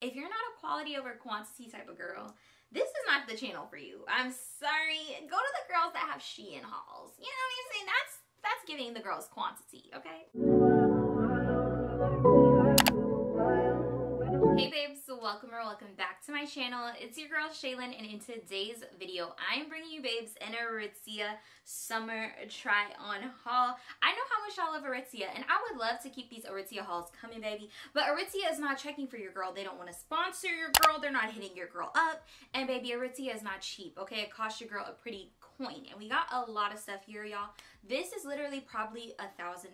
If you're not a quality over quantity type of girl, this is not the channel for you. I'm sorry. Go to the girls that have Shein hauls. You know what I'm saying? That's giving the girls quantity, okay? Hey babes, welcome or welcome back to my channel. It's your girl Shaylin, and in today's video, I'm bringing you babes an Aritzia summer try-on haul. I know how much y'all love Aritzia, and I would love to keep these Aritzia hauls coming, baby, but Aritzia is not checking for your girl. They don't want to sponsor your girl. They're not hitting your girl up, and baby, Aritzia is not cheap, okay? It costs your girl a pretty coin, and we got a lot of stuff here, y'all. This is literally probably $1,000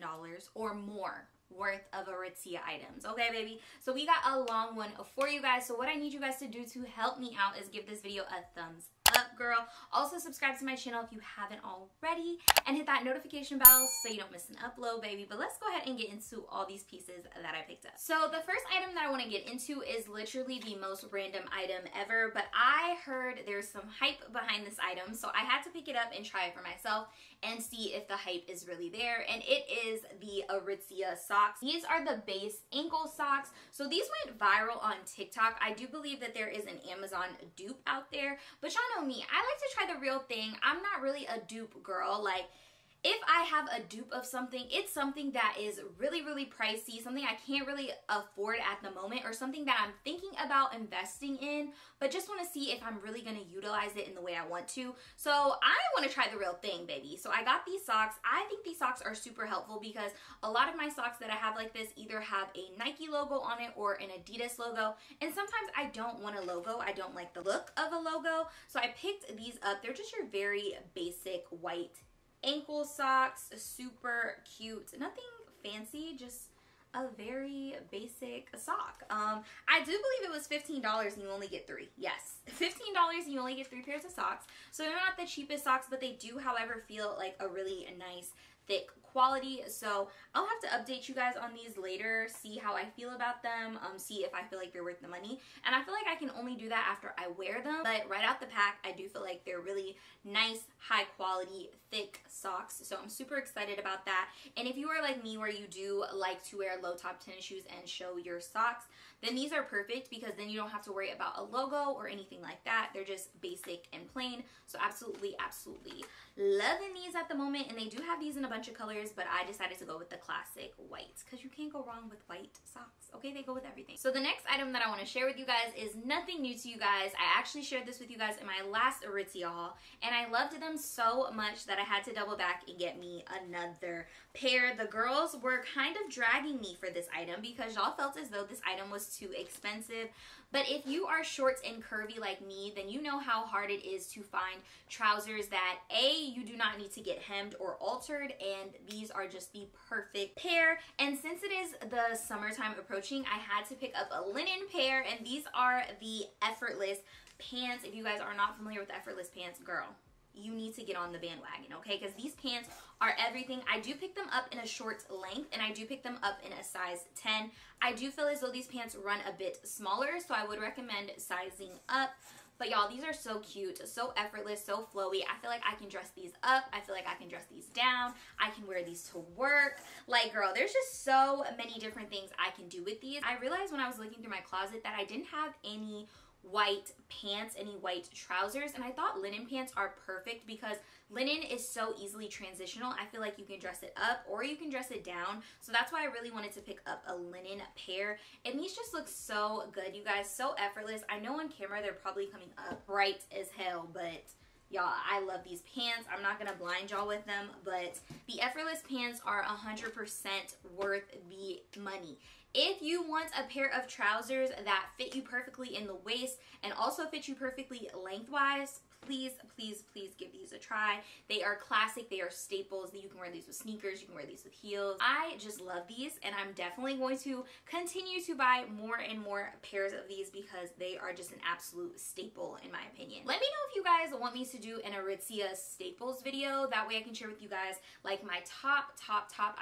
or more worth of Aritzia items, okay baby? So we got a long one for you guys, so what I need you guys to do to help me out is give this video a thumbs up, girl. Also subscribe to my channel if you haven't already, and hit that notification bell so you don't miss an upload, baby. But let's go ahead and get into all these pieces that I picked up. So the first item that I want to get into is literally the most random item ever, but I heard there's some hype behind this item, so I had to pick it up and try it for myself and see if the hype is really there. And it is the Aritzia socks. These are the base ankle socks. So these went viral on TikTok. I do believe that there is an Amazon dupe out there, but y'all know me, I like to try the real thing. I'm not really a dupe girl. Like, if I have a dupe of something, it's something that is really, really pricey, something I can't really afford at the moment, or something that I'm thinking about investing in, but just wanna see if I'm really gonna utilize it in the way I want to. So I wanna try the real thing, baby. So I got these socks. I think these socks are super helpful because a lot of my socks that I have like this either have a Nike logo on it or an Adidas logo, and sometimes I don't want a logo. I don't like the look of a logo. So I picked these up. They're just your very basic white ankle socks, super cute, nothing fancy, just a very basic sock. I do believe it was $15 and you only get three. Yes, $15 and you only get three pairs of socks. So they're not the cheapest socks, but they do, however, feel like a really nice thick quality. So I'll have to update you guys on these later, see how I feel about them, see if I feel like they're worth the money. And I feel like I can only do that after I wear them, but right out the pack, I do feel like they're really nice, high quality, thick socks. So I'm super excited about that. And if you are like me, where you do like to wear low top tennis shoes and show your socks, then these are perfect because then you don't have to worry about a logo or anything like that. They're just basic and plain. So absolutely, absolutely loving these at the moment. And they do have these in a bunch of colors, but I decided to go with the classic whites because you can't go wrong with white socks, okay? They go with everything. So the next item that I want to share with you guys is nothing new to you guys. I actually shared this with you guys in my last Aritzia haul, and I loved them so much that I had to double back and get me another pair. The girls were kind of dragging me for this item because y'all felt as though this item was too expensive. But if you are short and curvy like me, then you know how hard it is to find trousers that A, you do not need to get hemmed or altered, and these are just the perfect pair. And since it is the summertime approaching, I had to pick up a linen pair, and these are the Effortless Pants. If you guys are not familiar with Effortless Pants, girl, you need to get on the bandwagon, okay? Because these pants are everything. I do pick them up in a short length, and I do pick them up in a size 10. I do feel as though these pants run a bit smaller, so I would recommend sizing up. But y'all, these are so cute, so effortless, so flowy. I feel like I can dress these up. I feel like I can dress these down. I can wear these to work. Like, girl, there's just so many different things I can do with these. I realized when I was looking through my closet that I didn't have any white pants, any white trousers, and I thought linen pants are perfect because linen is so easily transitional. I feel like you can dress it up or you can dress it down, so that's why I really wanted to pick up a linen pair, and these just look so good, you guys, so effortless. I know on camera they're probably coming up bright as hell, but y'all, I love these pants. I'm not gonna blind y'all with them, but the Effortless Pants are 100% worth the money. If you want a pair of trousers that fit you perfectly in the waist and also fit you perfectly lengthwise, please, please, please give these a try. They are classic. They are staples. You can wear these with sneakers. You can wear these with heels. I just love these, and I'm definitely going to continue to buy more and more pairs of these because they are just an absolute staple in my opinion. Let me know if you guys want me to do an Aritzia staples video. That way I can share with you guys like my top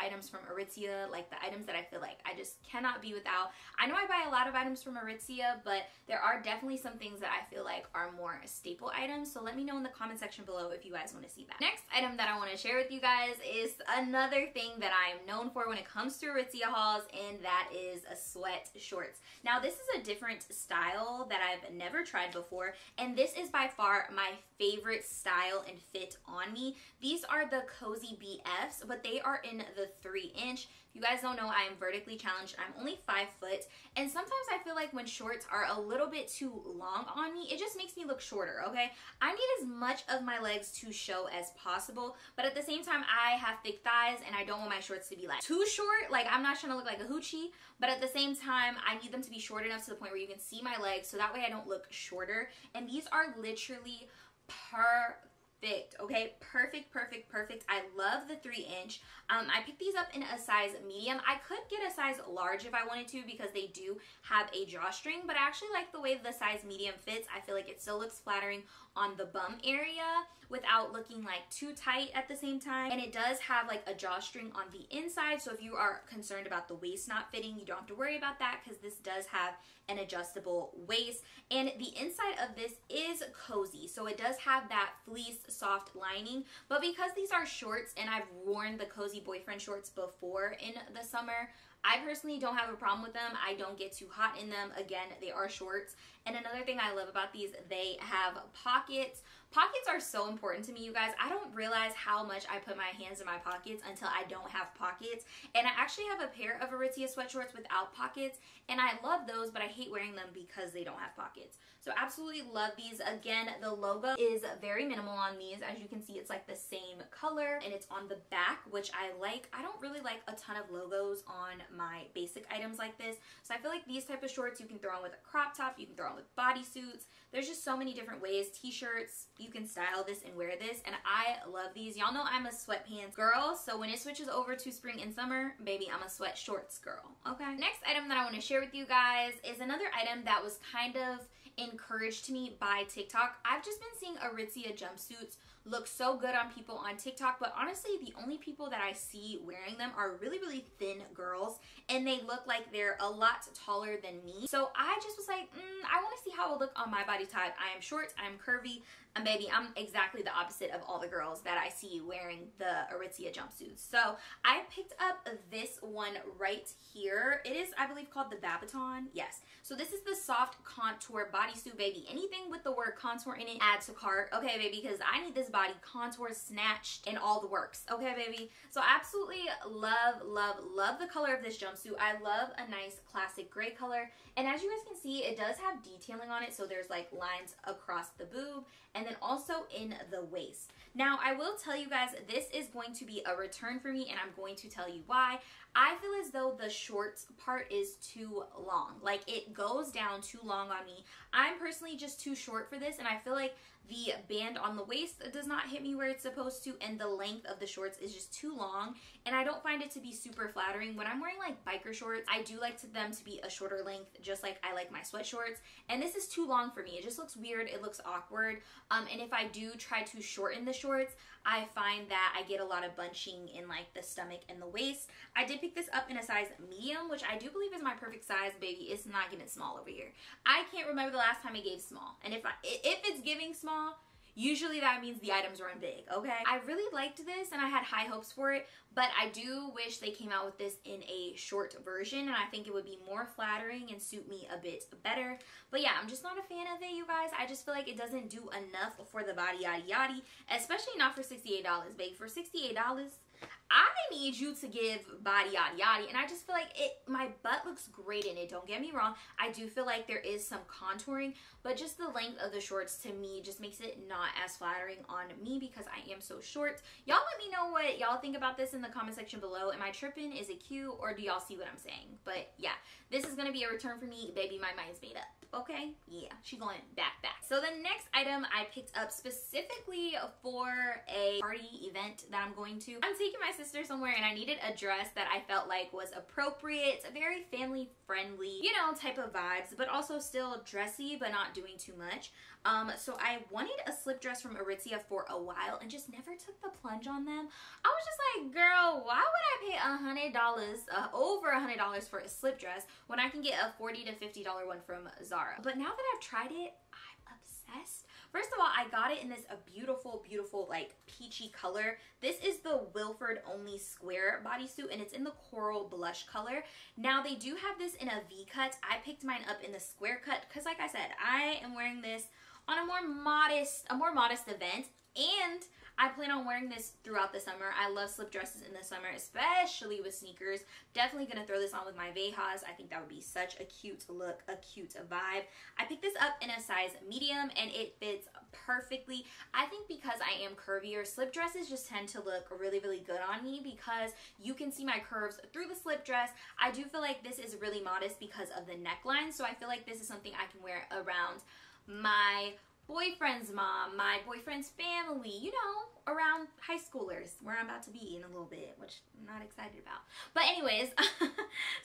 items from Aritzia, like the items that I feel like I just cannot cannot be without. I know I buy a lot of items from Aritzia, but there are definitely some things that I feel like are more staple items. So let me know in the comment section below if you guys want to see that. Next item that I want to share with you guys is another thing that I am known for when it comes to Aritzia hauls, and that is a sweat shorts. Now this is a different style that I've never tried before, and this is by far my favorite style and fit on me. These are the Cozy BFs, but they are in the 3-inch. You guys don't know, I am vertically challenged. I'm only 5 foot, and sometimes I feel like when shorts are a little bit too long on me, it just makes me look shorter, okay? I need as much of my legs to show as possible, but at the same time, I have thick thighs, and I don't want my shorts to be like too short. Like, I'm not trying to look like a hoochie, but at the same time, I need them to be short enough to the point where you can see my legs, so that way I don't look shorter. And these are literally perfect. Okay, perfect. I love the 3-inch. I picked these up in a size medium. I could get a size large if I wanted to because they do have a drawstring, but I actually like the way the size medium fits. I feel like it still looks flattering on the bum area without looking like too tight at the same time, and it does have like a drawstring on the inside, so if you are concerned about the waist not fitting, you don't have to worry about that because this does have an adjustable waist. And the inside of this is cozy, so it does have that fleece soft lining, but because these are shorts and I've worn the cozy boyfriend shorts before in the summer, I personally don't have a problem with them. I don't get too hot in them. Again, they are shorts. And another thing I love about these, they have pockets. Pockets are so important to me, you guys. I don't realize how much I put my hands in my pockets until I don't have pockets. And I actually have a pair of Aritzia sweatshorts without pockets, and I love those, but I hate wearing them because they don't have pockets. So absolutely love these. Again, the logo is very minimal on these. As you can see, it's like the same color, and it's on the back, which I like. I don't really like a ton of logos on my basic items like this, so I feel like these type of shorts you can throw on with a crop top, you can throw on with bodysuits. There's just so many different ways. T-shirts, you can style this and wear this, and I love these. Y'all know I'm a sweatpants girl, so when it switches over to spring and summer, baby, I'm a sweat shorts girl, okay? Next item that I want to share with you guys is another item that was kind of encouraged to me by TikTok. I've just been seeing Aritzia jumpsuits look so good on people on TikTok, but honestly, the only people that I see wearing them are really thin girls, and they look like they're a lot taller than me. So I just was like, I want to see how I'll look on my body type. I am short, I'm curvy, and baby, I'm exactly the opposite of all the girls that I see wearing the Aritzia jumpsuits. So I picked up this one right here. It is, I believe, called the Babaton. Yes. So this is the soft contour bodysuit, baby. Anything with the word contour in it, add to cart. Okay, baby, because I need this body contour, snatched, and all the works. Okay, baby. So I absolutely love the color of this jumpsuit. I love a nice classic gray color. And as you guys can see, it does have detailing on it. So there's like lines across the boob and then also in the waist. Now, I will tell you guys, this is going to be a return for me, and I'm going to tell you why. I feel as though the shorts part is too long. Like, it goes down too long on me. I'm personally just too short for this, and I feel like the band on the waist does not hit me where it's supposed to, and the length of the shorts is just too long, and I don't find it to be super flattering. When I'm wearing like biker shorts, I do like them to be a shorter length, just like I like my sweat shorts, and this is too long for me. It just looks weird, it looks awkward, and if I do try to shorten the shorts, I find that I get a lot of bunching in like the stomach and the waist. I did pick this up in a size medium, which I do believe is my perfect size, baby. It's not getting small over here. I can't remember the last time it gave small, and if it's giving small, usually that means the items run big, okay? I really liked this, and I had high hopes for it, but I do wish they came out with this in a short version, and I think it would be more flattering and suit me a bit better. But yeah, I'm just not a fan of it, you guys. I just feel like it doesn't do enough for the body, yada yada, especially not for $68, babe. For $68, I need you to give body yada yada, and I just feel like it, my butt looks great in it, don't get me wrong. I do feel like there is some contouring, but just the length of the shorts to me just makes it not as flattering on me because I am so short. Y'all let me know what y'all think about this in the comment section below. Am I tripping? Is it cute, or do y'all see what I'm saying? But yeah, this is gonna be a return for me, baby. My mind's made up. Okay, yeah, she's going back. So the next item I picked up specifically for a party event that I'm going to. I'm taking taking my sister somewhere and I needed a dress that I felt like was appropriate, very family friendly, you know, type of vibes, but also still dressy but not doing too much. So I wanted a slip dress from Aritzia for a while and just never took the plunge on them. I was just like, girl, why would I pay $100, over $100 for a slip dress when I can get a $40 to $50 one from Zara? But now that I've tried it, I'm obsessed. First of all, I got it in this beautiful like peachy color. This is the Wilford Only Square bodysuit and it's in the coral blush color. Now they do have this in a V cut. I picked mine up in the square cut because, like I said, I am wearing this on a more modest event, and I plan on wearing this throughout the summer. I love slip dresses in the summer, especially with sneakers. Definitely gonna throw this on with my Vejas. I think that would be such a cute look, a cute vibe. I picked this up in a size medium and it fits perfectly. I think because I am curvier, slip dresses just tend to look really good on me because you can see my curves through the slip dress. I do feel like this is really modest because of the neckline, so I feel like this is something I can wear around my boyfriend's mom, my boyfriend's family, you know, around high schoolers, where I'm about to be in a little bit, which I'm not excited about. But anyways,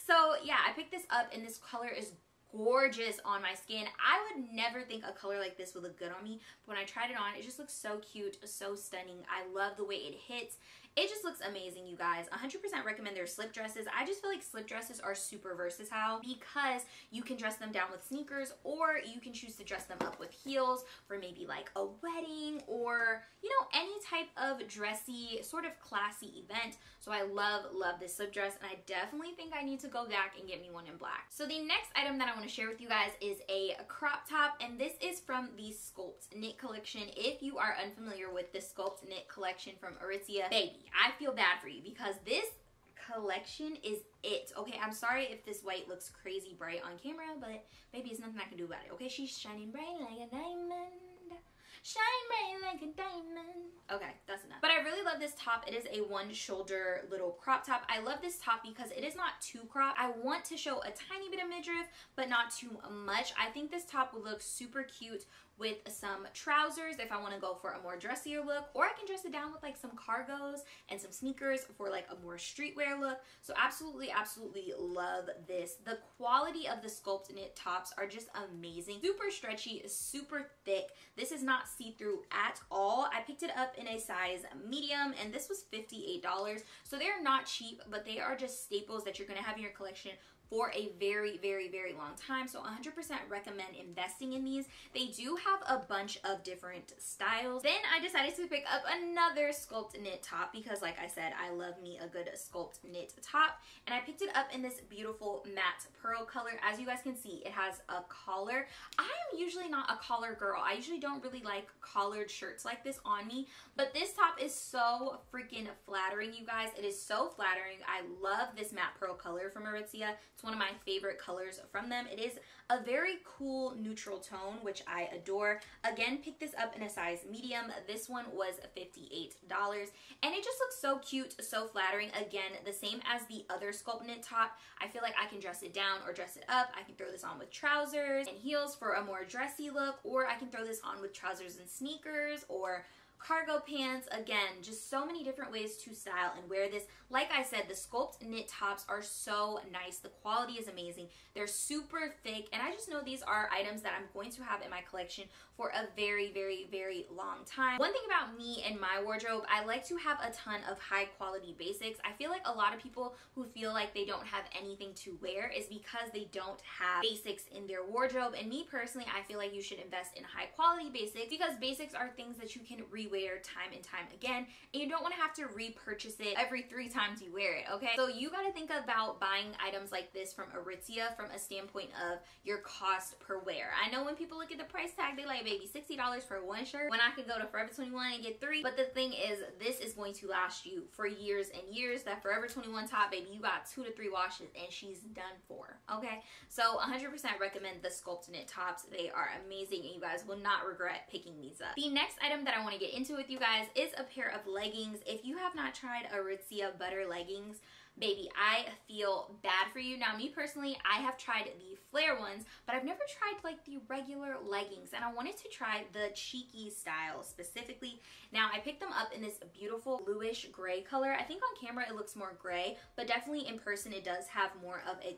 so yeah, I picked this up and this color is gorgeous on my skin. I would never think a color like this would look good on me, but when I tried it on, it just looks so cute, so stunning. I love the way it hits. It just looks amazing, you guys. 100% recommend their slip dresses. I just feel like slip dresses are super versatile because you can dress them down with sneakers, or you can choose to dress them up with heels for maybe like a wedding or, you know, any type of dressy, sort of classy event. So I love this slip dress, and I definitely think I need to go back and get me one in black. So the next item that I want to share with you guys is a crop top, and this is from the Sculpt Knit Collection. If you are unfamiliar with the Sculpt Knit Collection from Aritzia, baby, I feel bad for you because this collection is it. Okay, I'm sorry if this white looks crazy bright on camera, but baby, it's nothing I can do about it. Okay, she's shining bright like a diamond. Shine bright like a diamond. Okay, that's enough. But I really love this top. It is a one shoulder little crop top. I love this top because it is not too cropped. I want to show a tiny bit of midriff, but not too much. I think this top would look super cute with some trousers if I want to go for a more dressier look, or I can dress it down with like some cargos and some sneakers for like a more streetwear look. So absolutely love this. The quality of the Sculpt Knit tops are just amazing. Super stretchy, super thick. This is not see-through at all. I picked it up in a size medium and this was $58. So they're not cheap, but they are just staples that you're going to have in your collection for a very long time. So 100% recommend investing in these. They do have a bunch of different styles. Then I decided to pick up another Sculpt Knit top because, like I said, I love me a good Sculpt Knit top. And I picked it up in this beautiful matte pearl color. As you guys can see, it has a collar. I am usually not a collar girl. I usually don't really like collared shirts like this on me, but this top is so freaking flattering, you guys. It is so flattering. I love this matte pearl color from Aritzia. It's one of my favorite colors from them. It is a very cool neutral tone, which I adore. Again, picked this up in a size medium. This one was $58 and it just looks so cute, so flattering. Again, the same as the other Sculpt Knit top. I feel like I can dress it down or dress it up. I can throw this on with trousers and heels for a more dressy look, or I can throw this on with trousers and sneakers or cargo pants. Again, just so many different ways to style and wear this. Like I said, the Sculpt Knit tops are so nice. The quality is amazing. They're super thick, and I just know these are items that I'm going to have in my collection for a very long time. One thing about me and my wardrobe, I like to have a ton of high quality basics. I feel like a lot of people who feel like they don't have anything to wear is because they don't have basics in their wardrobe. And me personally, I feel like you should invest in high quality basics because basics are things that you can rewear time and time again, and you don't want to have to repurchase it every 3 times you wear it, okay? So you got to think about buying items like this from Aritzia from a standpoint of your cost per wear. I know when people look at the price tag, they like, baby, $60 for one shirt when I could go to Forever 21 and get 3. But the thing is, this is going to last you for years and years. That Forever 21 top, baby, you got 2 to 3 washes and she's done for, okay? So 100% recommend the Sculpt Knit tops. They are amazing and you guys will not regret picking these up. The next item that I want to get into with you guys is a pair of leggings. If you have not tried Aritzia Butter leggings, baby, I feel bad for you. Now, me personally, I have tried the flare ones, but I've never tried like the regular leggings, and I wanted to try the cheeky style specifically. Now, I picked them up in this beautiful bluish gray color. I think on camera it looks more gray, but definitely in person it does have more of a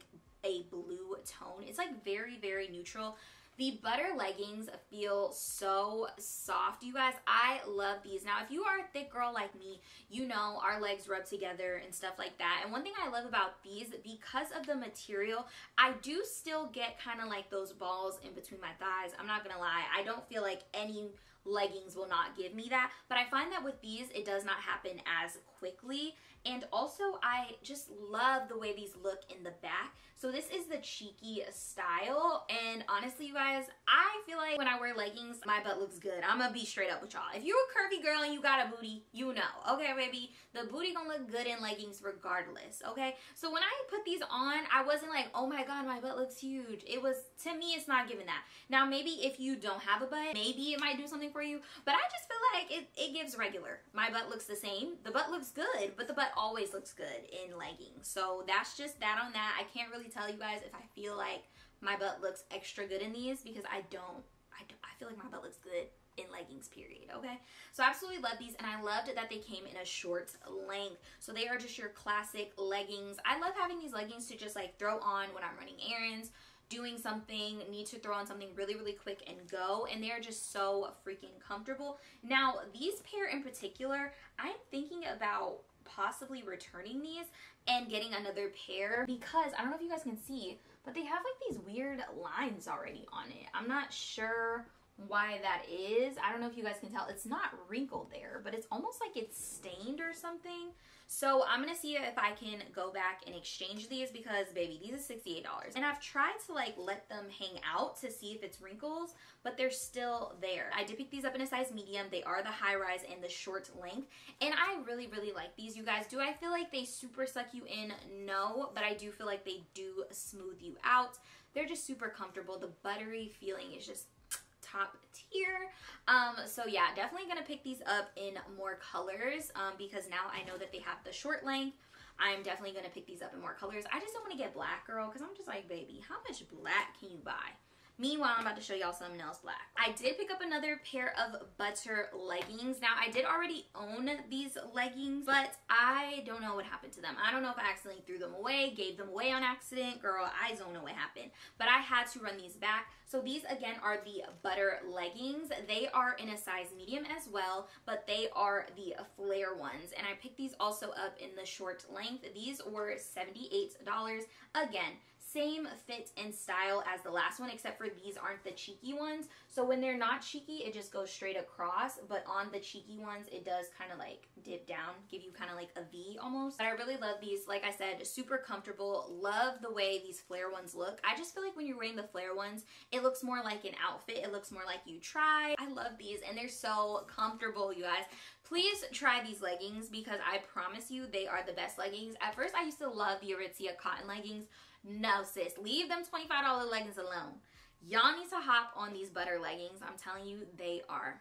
blue tone. It's like very, very neutral. The Butter leggings feel so soft, you guys. I love these. Now, if you are a thick girl like me, you know our legs rub together and stuff like that. And one thing I love about these, because of the material, I do still get kind of like those balls in between my thighs. I'm not gonna lie. I don't feel like any leggings will not give me that, but I find that with these it does not happen as quickly. And also I just love the way these look in the back. So this is the cheeky style, and honestly, you guys, I feel like when I wear leggings my butt looks good. I'm gonna be straight up with y'all. If you're a curvy girl and you got a booty, you know, okay baby, the booty gonna look good in leggings regardless, okay? So when I put these on, I wasn't like, oh my god, my butt looks huge. It was, to me, it's not giving that. Now maybe if you don't have a butt, maybe it might do something for you, but I just feel like it gives regular. My butt looks the same. The butt looks good, but the butt always looks good in leggings. So that's just that on that. I can't really tell you guys if I feel like my butt looks extra good in these, because I don't. I feel like my butt looks good in leggings, period, okay? So I absolutely love these, and I loved that they came in a short length. So they are just your classic leggings. I love having these leggings to just like throw on when I'm running errands, doing something, need to throw on something really, really quick and go, and they're just so freaking comfortable. Now, these pair in particular, I'm thinking about possibly returning these and getting another pair, because I don't know if you guys can see, but they have like these weird lines already on it. I'm not sure why that is. I don't know if you guys can tell. It's not wrinkled there, but it's almost like it's stained or something. So I'm gonna see if I can go back and exchange these, because baby, these are $68, and I've tried to like let them hang out to see if it's wrinkles, but they're still there. I did pick these up in a size medium. They are the high rise and the short length, and I really, really like these, you guys. Do I feel like they super suck you in? No, but I do feel like they do smooth you out. They're just super comfortable. The buttery feeling is just top tier. So yeah, definitely gonna pick these up in more colors, because now I know that they have the short length. I'm definitely gonna pick these up in more colors. I just don't want to get black, girl, because I'm just like, baby, how much black can you buy? Meanwhile, I'm about to show y'all something else black. I did pick up another pair of Butter leggings. Now, I did already own these leggings, but I don't know what happened to them. I don't know if I accidentally threw them away, gave them away on accident. Girl, I don't know what happened, but I had to run these back. So these, again, are the Butter leggings. They are in a size medium as well, but they are the flare ones. And I picked these also up in the short length. These were $78. Again, same fit and style as the last one, except for these aren't the cheeky ones. So when they're not cheeky, it just goes straight across, but on the cheeky ones it does kind of like dip down, give you kind of like a V almost. But I really love these. Like I said, super comfortable. Love the way these flare ones look. I just feel like when you're wearing the flare ones, it looks more like an outfit. It looks more like you tried. I love these, and they're so comfortable, you guys. Please try these leggings, because I promise you they are the best leggings. At first I used to love the Aritzia cotton leggings. No, sis, leave them $25 leggings alone. Y'all need to hop on these Butter leggings. I'm telling you, they are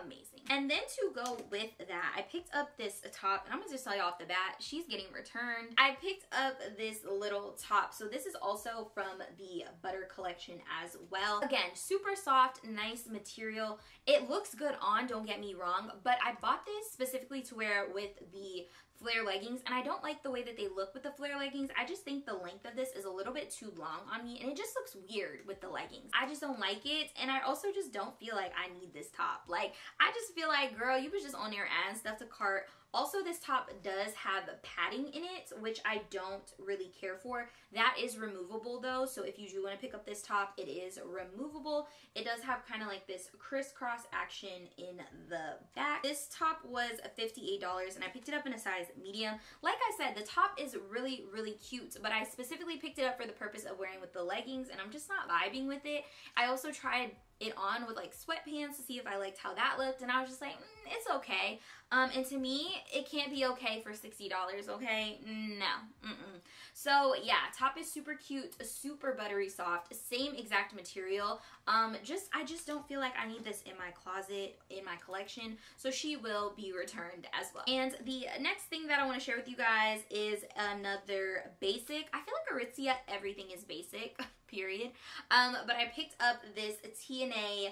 amazing. And then to go with that, I picked up this top, and I'm gonna just tell y'all off the bat, she's getting returned. I picked up this little top. So this is also from the Butter collection as well. Again, super soft, nice material. It looks good on, don't get me wrong, but I bought this specifically to wear with the flare leggings, and I don't like the way that they look with the flare leggings. I just think the length of this is a little bit too long on me, and it just looks weird with the leggings. I just don't like it, and I also just don't feel like I need this top. Like, I just feel like, girl, you was just on there adding stuff to cart. Also, this top does have padding in it, which I don't really care for. That is removable though, so if you do want to pick up this top, it is removable. It does have kind of like this crisscross action in the back. This top was $58, and I picked it up in a size medium. Like I said, the top is really, really cute, but I specifically picked it up for the purpose of wearing with the leggings, and I'm just not vibing with it. I also tried it on with like sweatpants to see if I liked how that looked, and I was just like, it's okay. And to me, it can't be okay for $60, okay? No. Mm-mm. So yeah, top is super cute, super buttery soft, same exact material. I just don't feel like I need this in my closet, in my collection, so she will be returned as well. And the next thing that I want to share with you guys is another basic. I feel like Aritzia, everything is basic, period. But I picked up this TNA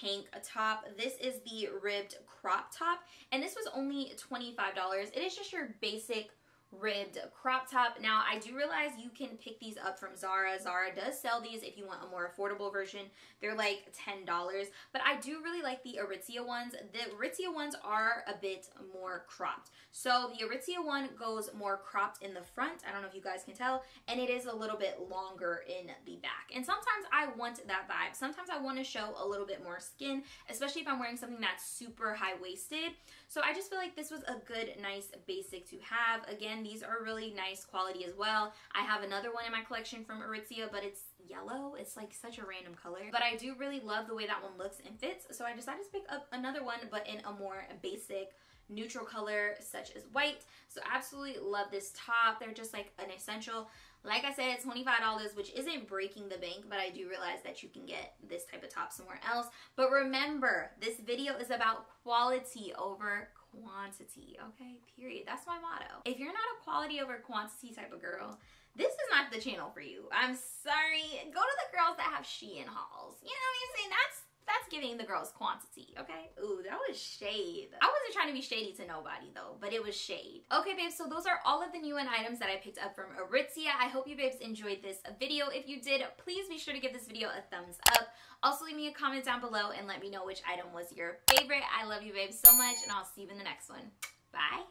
tank top. This is the ribbed crop top, and this was only $25. It is just your basic ribbed crop top. Now, I do realize you can pick these up from Zara. Zara does sell these if you want a more affordable version. They're like $10, but I do really like the Aritzia ones. The Aritzia ones are a bit more cropped. So the Aritzia one goes more cropped in the front. I don't know if you guys can tell, and it is a little bit longer in the back. And sometimes I want that vibe. Sometimes I want to show a little bit more skin, especially if I'm wearing something that's super high-waisted. So I just feel like this was a good, nice basic to have. Again, these are really nice quality as well. I have another one in my collection from Aritzia, but it's yellow. It's like such a random color, but I do really love the way that one looks and fits, so I decided to pick up another one, but in a more basic neutral color such as white. So absolutely love this top. They're just like an essential. Like I said, $25, which isn't breaking the bank, but I do realize that you can get this type of top somewhere else. But remember, this video is about quality over quantity, okay? Period. That's my motto. If you're not a quality over quantity type of girl, this is not the channel for you. I'm sorry. Go to the girls that have Shein hauls. You know what I'm saying? That's giving the girls quantity, okay? Ooh, that was shade. I wasn't trying to be shady to nobody though, but it was shade. Okay, babes, so those are all of the new end items that I picked up from Aritzia. I hope you babes enjoyed this video. If you did, please be sure to give this video a thumbs up. Also, leave me a comment down below and let me know which item was your favorite. I love you babes so much, and I'll see you in the next one. Bye.